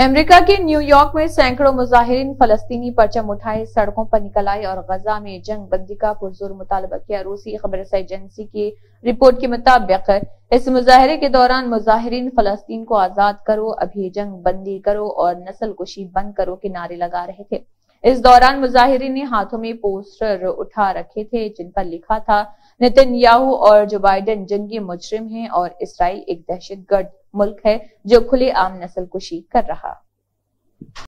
America के New York में सैकड़ों मुजाहिरीन फलस्तीनी परचम उठाए सड़कों पर निकल आए और गजा में जंग बंदी का पुरजोर मुतालबा किया। रूसी खबर एजेंसी की रिपोर्ट के मुताबिक इस मुजाहरे के दौरान मुजाहिरीन फलस्तीन को आजाद करो, अभी जंग बंदी करो और नस्ल कुशी बंद करो के नारे लगा रहे थे। इस दौरान मुजाहिरीन ने हाथों में पोस्टर उठा रखे थे जिन पर लिखा था नेतन्याहू और जो बाइडेन जंगी मुजरिम हैं और इसराइल एक दहशतगर्द मुल्क है जो खुलेआम नस्लकुशी कर रहा।